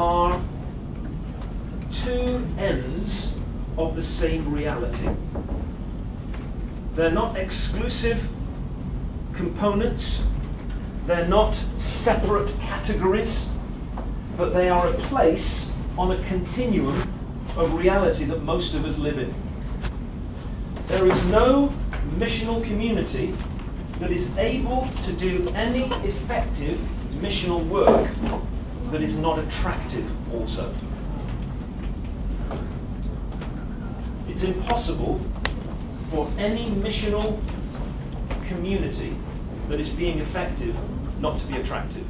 are two ends of the same reality. They're not exclusive components, they're not separate categories, but they are a place on a continuum of reality that most of us live in. There is no missional community that is able to do any effective missional work that is not attractive also. It's impossible for any missional community that is being effective not to be attractive.